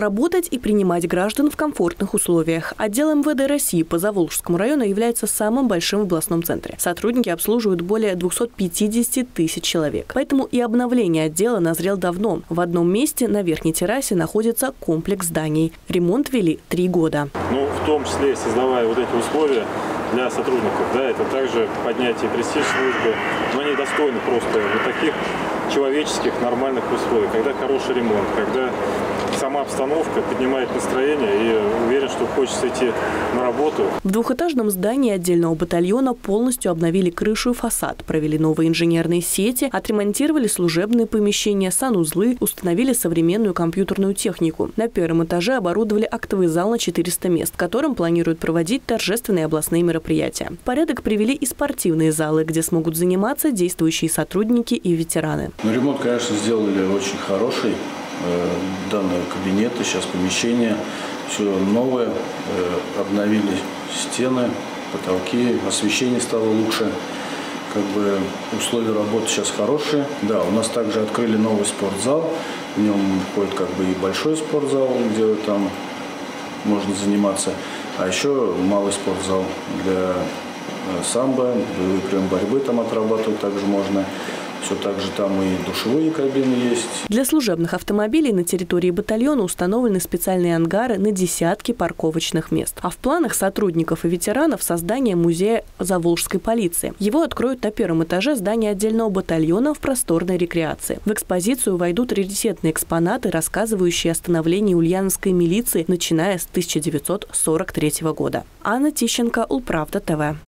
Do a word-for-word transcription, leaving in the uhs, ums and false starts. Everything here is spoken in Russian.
работать и принимать граждан в комфортных условиях. Отдел МВД России по Заволжскому району является самым большим в областном центре. Сотрудники обслуживают более двухсот пятидесяти тысяч человек. Поэтому и обновление отдела назрел давно. В одном месте на верхней террасе находится комплекс зданий. Ремонт вели три года. Ну, в том числе, создавая вот эти условия для сотрудников, да, это также поднятие престиж службы, но они достойны просто вот таких человеческих, нормальных условий, когда хороший ремонт, когда сама обстановка поднимает настроение, и уверен, что хочется идти на работу. В двухэтажном здании отдельного батальона полностью обновили крышу и фасад, провели новые инженерные сети, отремонтировали служебные помещения, санузлы, установили современную компьютерную технику. На первом этаже оборудовали актовый зал на четыреста мест, в котором планируют проводить торжественные областные мероприятия. В порядок привели и спортивные залы, где смогут заниматься действующие сотрудники и ветераны. Ну, ремонт, конечно, сделали очень хороший. Данные кабинеты, сейчас помещение, все новое, обновили стены, потолки, освещение стало лучше, как бы условия работы сейчас хорошие. Да, у нас также открыли новый спортзал, в нем входит как бы и большой спортзал, где там можно заниматься, а еще малый спортзал для самбо, боевые приемы борьбы там отрабатывать также можно. Все так же там и душевые кабины есть. Для служебных автомобилей на территории батальона установлены специальные ангары на десятки парковочных мест. А в планах сотрудников и ветеранов создание музея Заволжской полиции. Его откроют на первом этаже здания отдельного батальона в просторной рекреации. В экспозицию войдут раритетные экспонаты, рассказывающие о становлении ульяновской милиции, начиная с тысяча девятьсот сорок третьего года. Анна Тищенко, Управда ТВ.